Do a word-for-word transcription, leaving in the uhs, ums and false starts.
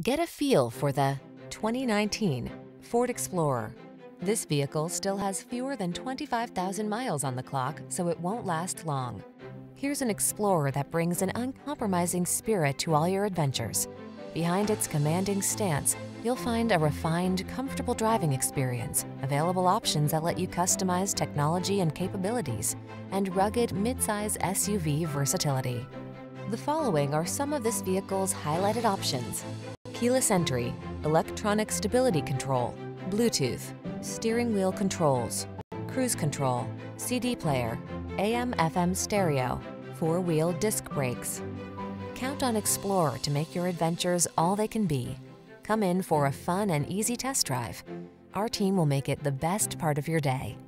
Get a feel for the twenty nineteen Ford Explorer. This vehicle still has fewer than twenty-five thousand miles on the clock, so it won't last long. Here's an Explorer that brings an uncompromising spirit to all your adventures. Behind its commanding stance, you'll find a refined, comfortable driving experience, available options that let you customize technology and capabilities, and rugged midsize S U V versatility. The following are some of this vehicle's highlighted options: keyless entry, electronic stability control, Bluetooth, steering wheel controls, cruise control, C D player, A M F M stereo, four-wheel disc brakes. Count on Explorer to make your adventures all they can be. Come in for a fun and easy test drive. Our team will make it the best part of your day.